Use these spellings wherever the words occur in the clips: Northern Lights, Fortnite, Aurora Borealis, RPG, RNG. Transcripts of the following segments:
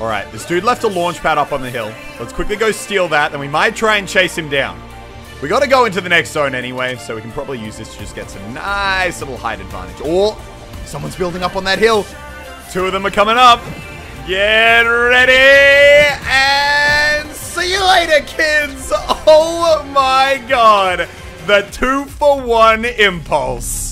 Alright, this dude left a launch pad up on the hill. Let's quickly go steal that, and we might try and chase him down. We gotta go into the next zone anyway, so we can probably use this to just get some nice little height advantage. Or, someone's building up on that hill. Two of them are coming up. Get ready, and see you later, kids. Oh my god. The 2-for-1 impulse.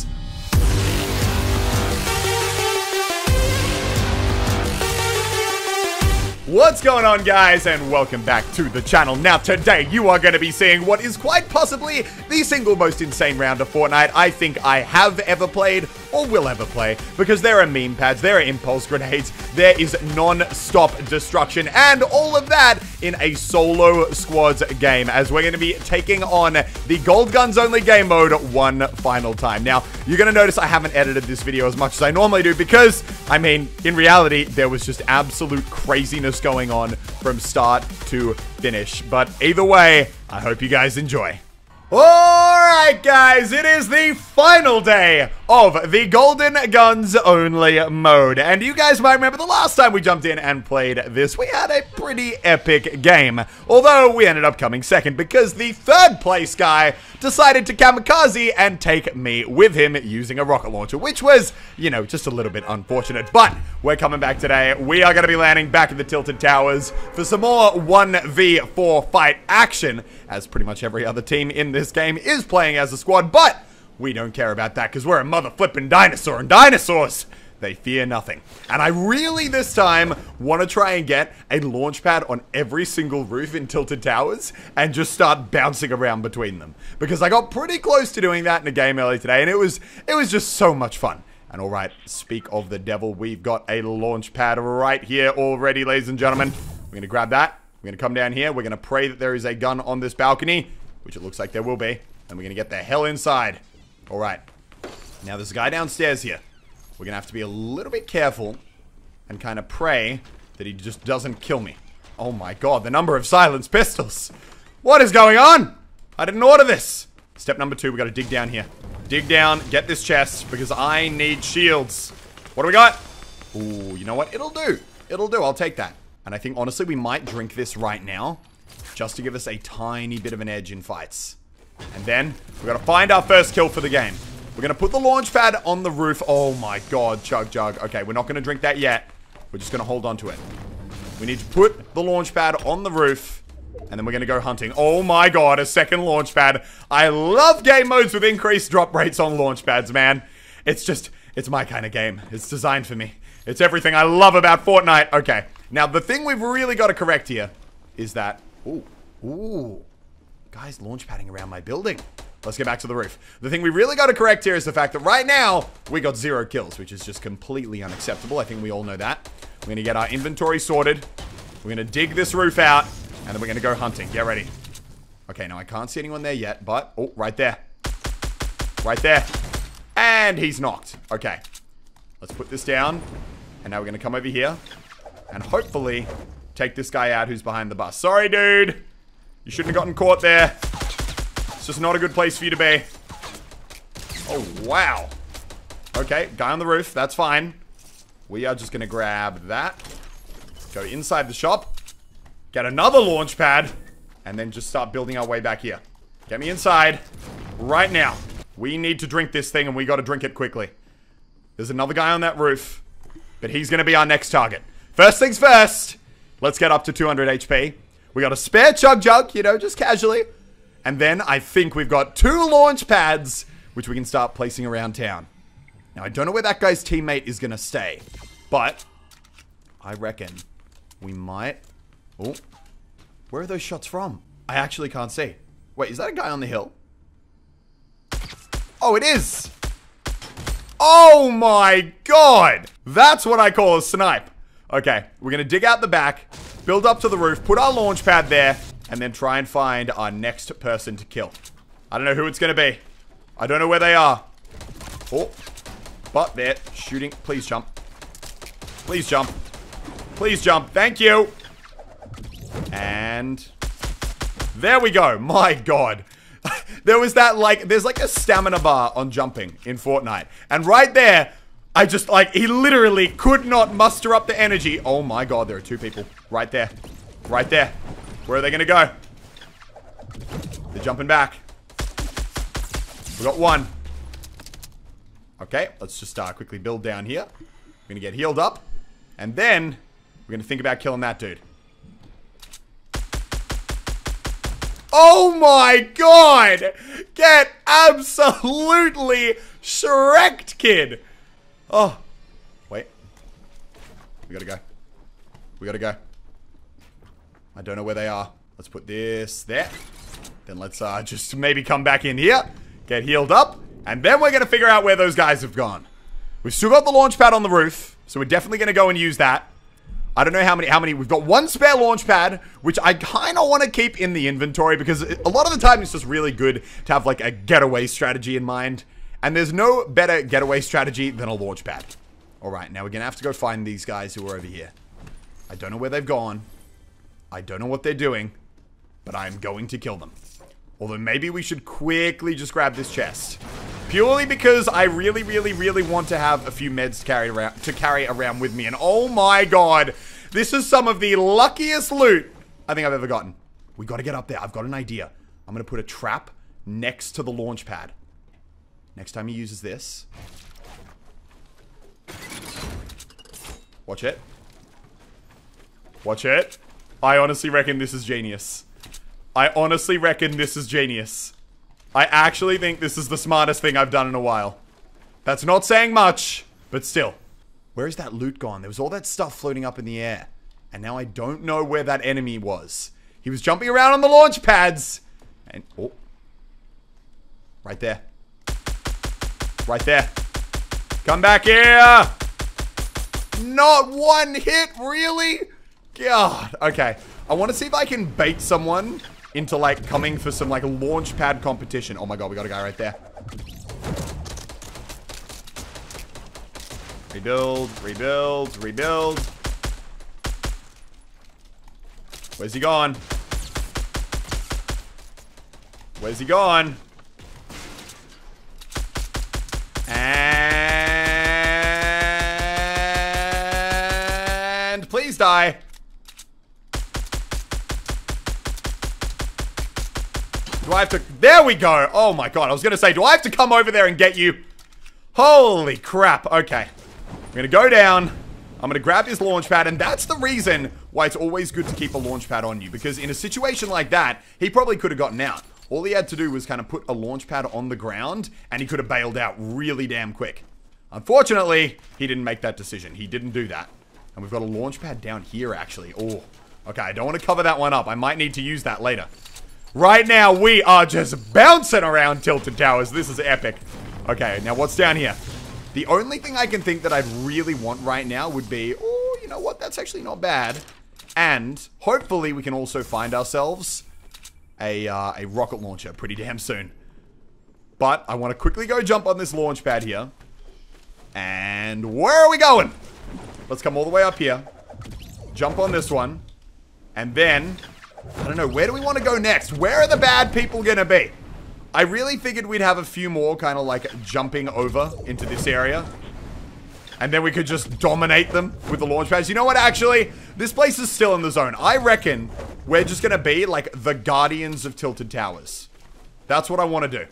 What's going on, guys, and welcome back to the channel. Now today you are going to be seeing what is quite possibly the single most insane round of Fortnite I think I have ever played or will ever play, because there are meme pads, there are impulse grenades, there is non-stop destruction, and all of that in a solo squads game, as we're going to be taking on the Gold Guns Only game mode one final time. Now you're going to notice I haven't edited this video as much as I normally do, because I mean, in reality, there was just absolute craziness going on from start to finish. But either way, I hope you guys enjoy. Alright guys, it is the final day of the Golden Guns Only mode. And you guys might remember the last time we jumped in and played this, we had a pretty epic game. Although we ended up coming second because the third place guy decided to kamikaze and take me with him using a rocket launcher, which was, you know, just a little bit unfortunate. But we're coming back today. We are going to be landing back at the Tilted Towers for some more 1v4 fight action, as pretty much every other team in this game is playing as a squad, but we don't care about that because we're a mother flipping dinosaur, and dinosaurs, they fear nothing. And I really this time want to try and get a launch pad on every single roof in Tilted Towers and just start bouncing around between them, because I got pretty close to doing that in a game early today, and it was just so much fun. And alright, speak of the devil, we've got a launch pad right here already, ladies and gentlemen. We're going to grab that. We're going to come down here. We're going to pray that there is a gun on this balcony, which it looks like there will be. And we're going to get the hell inside. All right. Now, there's a guy downstairs here. We're going to have to be a little bit careful and kind of pray that he just doesn't kill me. Oh, my God. The number of silenced pistols. What is going on? I didn't order this. Step number two. We got to dig down here. Dig down. Get this chest because I need shields. What do we got? Ooh, you know what? It'll do. It'll do. I'll take that. And I think, honestly, we might drink this right now, just to give us a tiny bit of an edge in fights. And then, we're going to find our first kill for the game. We're going to put the launch pad on the roof. Oh my god, chug chug. Okay, we're not going to drink that yet. We're just going to hold on to it. We need to put the launch pad on the roof, and then we're going to go hunting. Oh my god, a second launch pad. I love game modes with increased drop rates on launch pads, man. It's just, it's my kind of game. It's designed for me. It's everything I love about Fortnite. Okay, now the thing we've really got to correct here is that... Ooh, ooh, guys launch padding around my building. Let's get back to the roof. The thing we really got to correct here is the fact that right now, we got 0 kills, which is just completely unacceptable. I think we all know that. We're going to get our inventory sorted. We're going to dig this roof out, and then we're going to go hunting. Get ready. Okay, now I can't see anyone there yet, but... Oh, right there. Right there. And he's knocked. Okay. Let's put this down. And now we're going to come over here, and hopefully... take this guy out who's behind the bus. Sorry, dude. You shouldn't have gotten caught there. It's just not a good place for you to be. Oh, wow. Okay, guy on the roof. That's fine. We are just going to grab that. Go inside the shop. Get another launch pad. And then just start building our way back here. Get me inside. Right now. We need to drink this thing, and we got to drink it quickly. There's another guy on that roof. But he's going to be our next target. First things first. Let's get up to 200 HP. We got a spare chug jug, you know, just casually. And then I think we've got 2 launch pads, which we can start placing around town. Now, I don't know where that guy's teammate is going to stay, but I reckon we might... Oh, where are those shots from? I actually can't see. Wait, is that a guy on the hill? Oh, it is. Oh my God. That's what I call a snipe. Okay, we're going to dig out the back, build up to the roof, put our launch pad there, and then try and find our next person to kill. I don't know who it's going to be. I don't know where they are. Oh, but they're shooting. Please jump. Please jump. Please jump. Thank you. And there we go. My God. There was that, like, there's like a stamina bar on jumping in Fortnite. And right there... I just, like, he literally could not muster up the energy. Oh my god, there are two people. Right there. Right there. Where are they gonna go? They're jumping back. We got one. Okay, let's just quickly build down here. We're gonna get healed up. And then, we're gonna think about killing that dude. Oh my god! Get absolutely shreked, kid! Oh. Wait. We gotta go. We gotta go. I don't know where they are. Let's put this there. Then let's just maybe come back in here. Get healed up. And then we're gonna figure out where those guys have gone. We've still got the launch pad on the roof. So we're definitely gonna go and use that. I don't know how many, we've got one spare launch pad, which I kind of want to keep in the inventory because a lot of the time it's just really good to have like a getaway strategy in mind. And there's no better getaway strategy than a launch pad. All right, now we're going to have to go find these guys who are over here. I don't know where they've gone. I don't know what they're doing, but I'm going to kill them. Although maybe we should quickly just grab this chest. Purely because I really, really, really want to have a few meds to carry around with me. And oh my god, this is some of the luckiest loot I think I've ever gotten. We got to get up there. I've got an idea. I'm going to put a trap next to the launch pad. Next time he uses this. Watch it. Watch it. I honestly reckon this is genius. I honestly reckon this is genius. I actually think this is the smartest thing I've done in a while. That's not saying much, but still. Where is that loot gone? There was all that stuff floating up in the air. And now I don't know where that enemy was. He was jumping around on the launch pads. And, oh. Right there. Right there. Come back here. Not one hit, really? God. Okay. I want to see if I can bait someone into, like, coming for some, like, launch pad competition. Oh my god, we got a guy right there. Rebuild, rebuild, rebuild. Where's he gone? Where's he gone? And please die. Do I have to... There we go. Oh my god. I was going to say, do I have to come over there and get you? Holy crap. Okay. I'm going to go down. I'm going to grab his launch pad. And that's the reason why it's always good to keep a launch pad on you. Because in a situation like that, he probably could have gotten out. All he had to do was kind of put a launch pad on the ground. And he could have bailed out really damn quick. Unfortunately, he didn't make that decision. He didn't do that. And we've got a launch pad down here, actually. Oh. Okay. I don't want to cover that one up. I might need to use that later. Right now, we are just bouncing around Tilted Towers. This is epic. Okay, now what's down here? The only thing I can think that I'd really want right now would be... Oh, you know what? That's actually not bad. And hopefully we can also find ourselves a rocket launcher pretty damn soon. But I want to quickly go jump on this launch pad here. And where are we going? Let's come all the way up here. Jump on this one. And then... I don't know, where do we want to go next? Where are the bad people going to be? I really figured we'd have a few more kind of like jumping over into this area. And then we could just dominate them with the launch pads. You know what, actually? This place is still in the zone. I reckon we're just going to be like the guardians of Tilted Towers. That's what I want to do.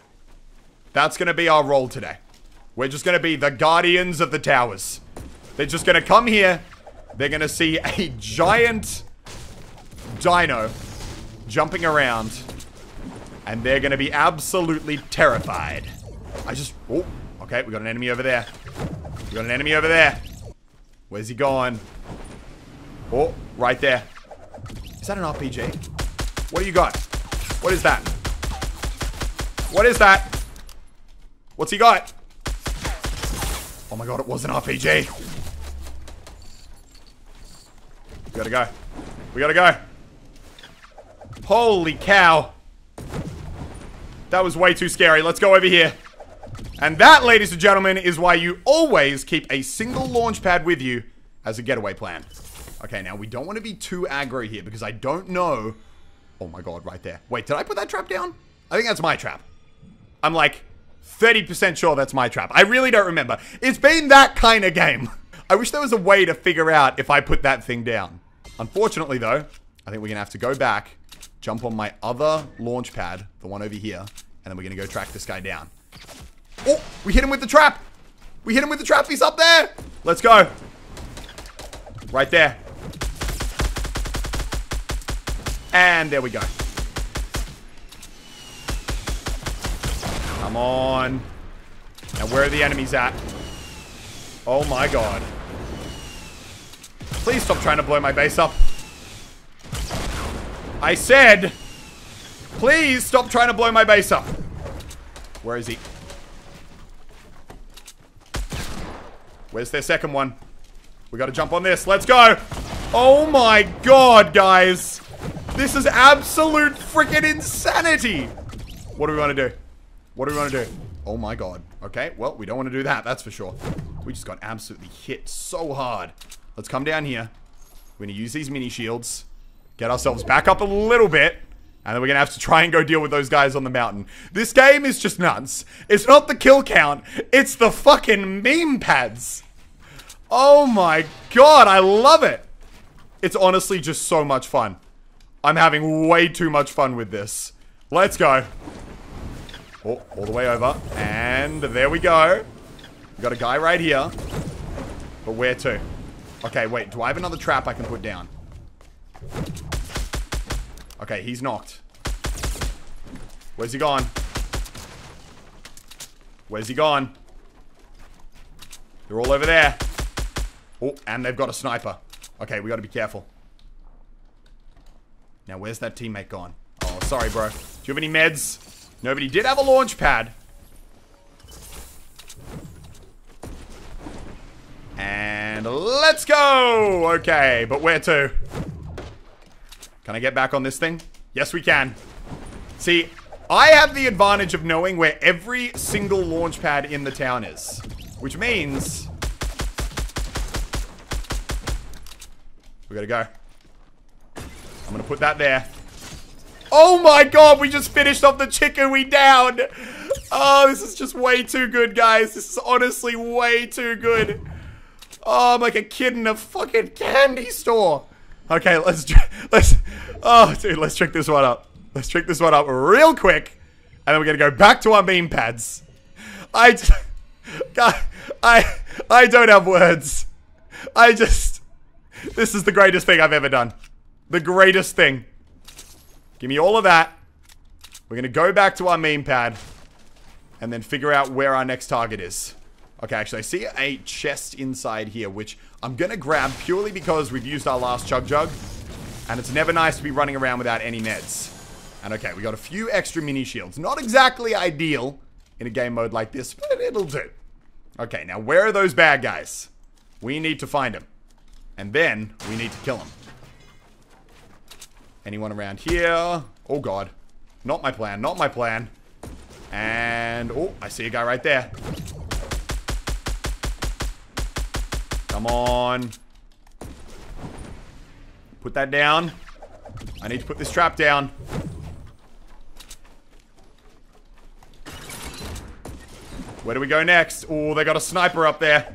That's going to be our role today. We're just going to be the guardians of the towers. They're just going to come here. They're going to see a giant... dino jumping around and they're gonna be absolutely terrified. Oh, okay, we got an enemy over there. We got an enemy over there. Where's he gone? Oh, right there. Is that an RPG? What do you got? What is that? What is that? What's he got? Oh my god, it was an RPG. We gotta go. We gotta go. Holy cow. That was way too scary. Let's go over here. And that, ladies and gentlemen, is why you always keep a single launch pad with you as a getaway plan. Okay, now we don't want to be too aggro here because I don't know... Oh my god, right there. Wait, did I put that trap down? I think that's my trap. I'm like 30% sure that's my trap. I really don't remember. It's been that kind of game. I wish there was a way to figure out if I put that thing down. Unfortunately, though, I think we're going to have to go back, jump on my other launch pad, the one over here, and then we're going to go track this guy down. Oh, we hit him with the trap. We hit him with the trap. He's up there. Let's go. Right there. And there we go. Come on. Now, where are the enemies at? Oh, my God. Please stop trying to blow my base up. I said, please stop trying to blow my base up. Where is he? Where's their second one? We got to jump on this. Let's go. Oh, my God, guys. This is absolute freaking insanity. What do we want to do? What do we want to do? Oh, my God. Okay, well, we don't want to do that. That's for sure. We just got absolutely hit so hard. Let's come down here. We're going to use these mini shields. Get ourselves back up a little bit. And then we're going to have to try and go deal with those guys on the mountain. This game is just nuts. It's not the kill count. It's the fucking meme pads. Oh my God. I love it. It's honestly just so much fun. I'm having way too much fun with this. Let's go. Oh, all the way over. And there we go. We got a guy right here. But where to? Okay, wait. Do I have another trap I can put down? Okay, he's knocked. Where's he gone? Where's he gone? They're all over there. Oh, and they've got a sniper. Okay, we got to be careful. Now, where's that teammate gone? Oh, sorry, bro. Do you have any meds? Nobody did have a launch pad. And let's go! Okay, but where to? Can I get back on this thing? Yes, we can. See, I have the advantage of knowing where every single launch pad in the town is. Which means... we gotta go. I'm gonna put that there. Oh my God, we just finished off the chicken we downed! Oh, this is just way too good, guys. This is honestly way too good. Oh, I'm like a kid in a fucking candy store. Okay, let's oh, dude, let's trick this one up. Let's trick this one up real quick. And then we're going to go back to our meme pads. I don't have words. This is the greatest thing I've ever done. The greatest thing. Give me all of that. We're going to go back to our meme pad. And then figure out where our next target is. Okay, actually, I see a chest inside here, which I'm going to grab purely because we've used our last chug jug. And it's never nice to be running around without any meds. And okay, we got a few extra mini shields. Not exactly ideal in a game mode like this, but it'll do. Okay, now where are those bad guys? We need to find them. And then we need to kill them. Anyone around here? Oh, God. Not my plan, not my plan. And, oh, I see a guy right there. Come on. Put that down. I need to put this trap down. Where do we go next? Oh, they got a sniper up there.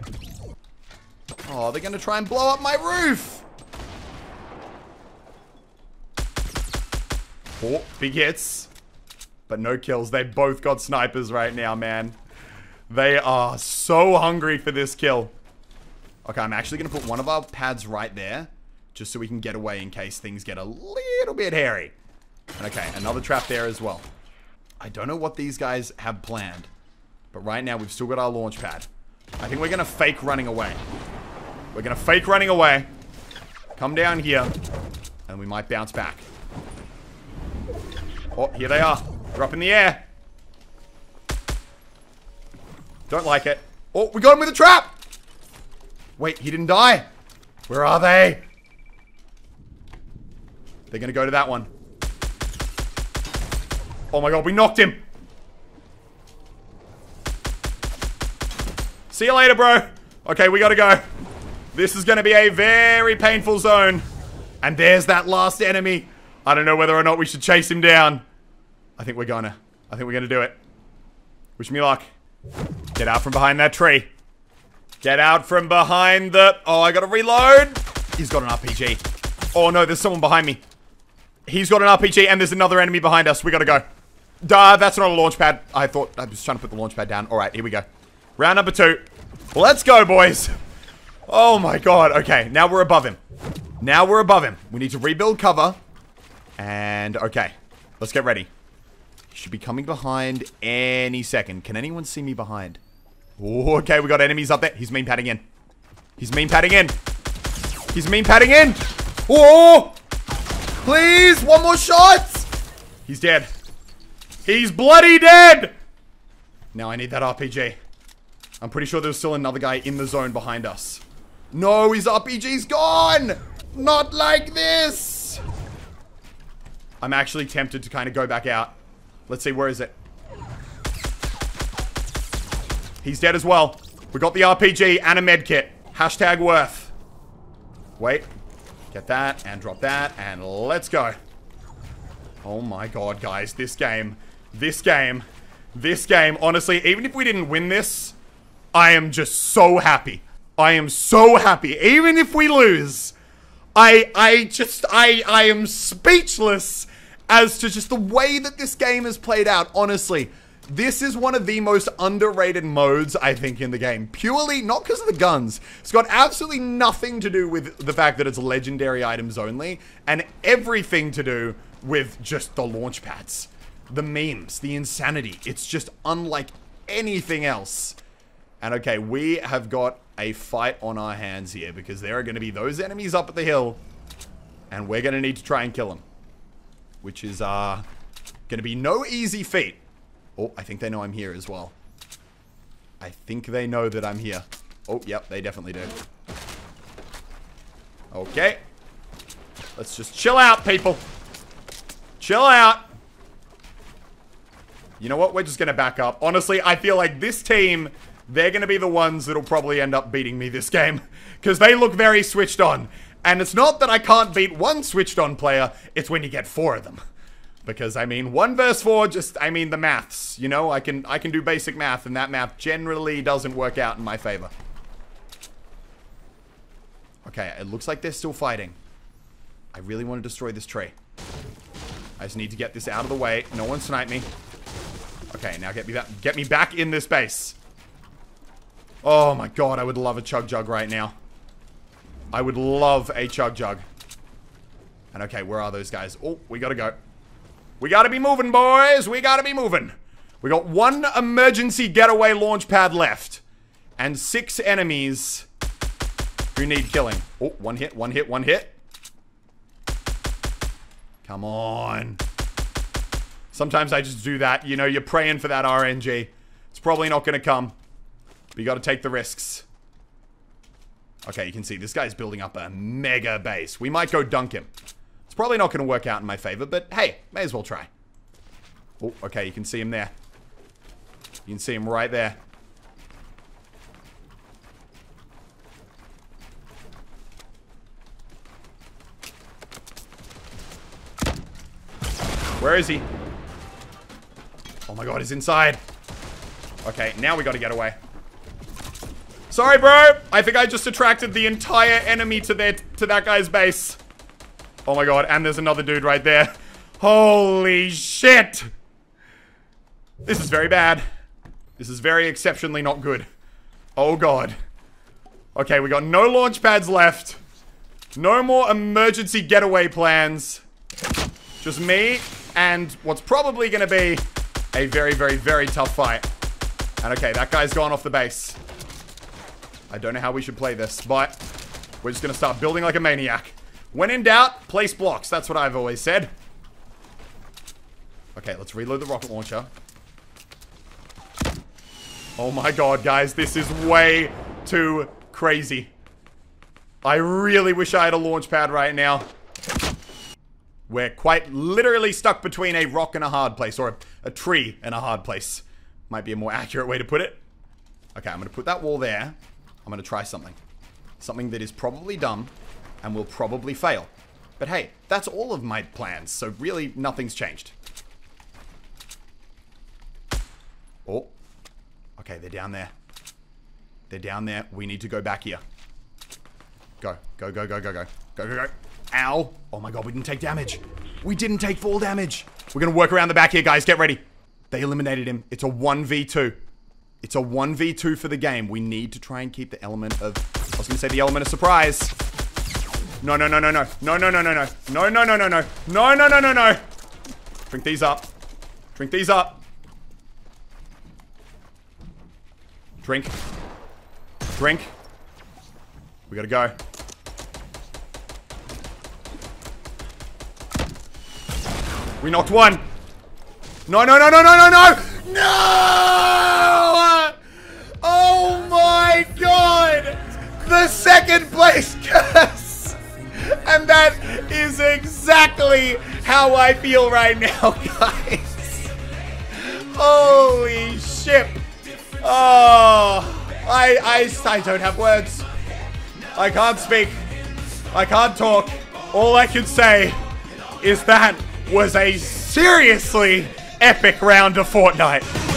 Oh, they're going to try and blow up my roof. Oh, big hits. But no kills. They both got snipers right now, man. They are so hungry for this kill. Okay, I'm actually going to put one of our pads right there. Just so we can get away in case things get a little bit hairy. Okay, another trap there as well. I don't know what these guys have planned. But right now, we've still got our launch pad. I think we're going to fake running away. We're going to fake running away. Come down here. And we might bounce back. Oh, here they are. They're up in the air. Don't like it. Oh, we got him with a trap! Wait, he didn't die. Where are they? They're going to go to that one. Oh my God, we knocked him. See you later, bro. Okay, we got to go. This is going to be a very painful zone. And there's that last enemy. I don't know whether or not we should chase him down. I think we're going to do it. Wish me luck. Get out from behind that tree. Get out from behind the... Oh, I gotta reload. He's got an RPG. Oh, no, there's someone behind me. He's got an RPG, and there's another enemy behind us. We gotta go. Duh, that's not a launch pad. I thought... I was trying to put the launch pad down. All right, here we go. Round number 2. Let's go, boys. Oh, my God. Okay, now we're above him. Now we're above him. We need to rebuild cover. And, okay. Let's get ready. He should be coming behind any second. Can anyone see me behind? Ooh, okay, we got enemies up there. He's mean padding in. He's mean padding in. He's mean padding in. Oh! Please, one more shot. He's dead. He's bloody dead. Now I need that RPG. I'm pretty sure there's still another guy in the zone behind us. No, his RPG's gone. Not like this. I'm actually tempted to kind of go back out. Let's see, where is it? He's dead as well. We got the RPG and a med kit. Hashtag worth. Wait. Get that and drop that and let's go. Oh my God, guys. This game. Honestly, even if we didn't win this, I am just so happy. I am so happy. Even if we lose, I am speechless as to just the way that this game is played out. Honestly, this is one of the most underrated modes, I think, in the game. Purely, not because of the guns. It's got absolutely nothing to do with the fact that it's legendary items only, and everything to do with just the launch pads. The memes, the insanity. It's just unlike anything else. And okay, we have got a fight on our hands here, because there are going to be those enemies up at the hill, and we're going to need to try and kill them. Which is, going to be no easy feat. Oh, I think they know I'm here as well. I think they know that I'm here. Oh, yep, they definitely do. Okay. Let's just chill out, people. Chill out. You know what? We're just going to back up. Honestly, I feel like this team, they're going to be the ones that'll probably end up beating me this game. Because they look very switched on. And it's not that I can't beat one switched on player. It's when you get 4 of them. Because, I mean, 1 versus 4, just, I mean, the maths, you know? I can do basic math, and that math generally doesn't work out in my favor. Okay, it looks like they're still fighting. I really want to destroy this tree. I just need to get this out of the way. No one snipe me. Okay, now get me back in this base. Oh, my God, I would love a chug-jug right now. I would love a chug-jug. And, okay, where are those guys? Oh, we gotta go. We gotta be moving, boys. We gotta be moving. We got 1 emergency getaway launch pad left. And 6 enemies who need killing. Oh, one hit. Come on. Sometimes I just do that. You know, you're praying for that RNG. It's probably not gonna come. But you gotta take the risks. Okay, you can see this guy's building up a mega base. We might go dunk him. It's probably not going to work out in my favor, but hey, may as well try. Oh, okay, you can see him there. You can see him right there. Where is he? Oh my God, he's inside. Okay, now we got to get away. Sorry, bro. I think I just attracted the entire enemy to that guy's base. Oh my God, and there's another dude right there. Holy shit! This is very bad. This is very exceptionally not good. Oh God. Okay, we got no launch pads left. No more emergency getaway plans. Just me and what's probably gonna be a very, very, very tough fight. And okay, that guy's gone off the base. I don't know how we should play this, but we're just gonna start building like a maniac. When in doubt, place blocks. That's what I've always said. Okay, let's reload the rocket launcher. Oh my God, guys. This is way too crazy. I really wish I had a launch pad right now. We're quite literally stuck between a rock and a hard place. Or a tree and a hard place. Might be a more accurate way to put it. Okay, I'm going to put that wall there. I'm going to try something. Something that is probably dumb. And we'll probably fail. But hey, that's all of my plans, so really nothing's changed. Oh, Okay, they're down there. They're down there. We need to go back here. Go, go, go, go, go, go. Go, go, go. Ow. Oh my god, we didn't take damage. We didn't take fall damage. We're gonna work around the back here, guys. Get ready. They eliminated him. It's a 1v2. It's a 1v2 for the game. We need to try and keep the element of... I was gonna say the element of surprise. No, no, no, no, no. No, no, no, no, no. No, no, no, no, no. No, no, no, no, no. Drink these up. Drink these up. Drink. Drink. We gotta go. We knocked one. No, no, no, no, no, no, no. No! Oh my god. The second place curse. And that is exactly how I feel right now, guys. Holy shit. Oh. I don't have words. I can't speak. I can't talk. All I can say is that was a seriously epic round of Fortnite.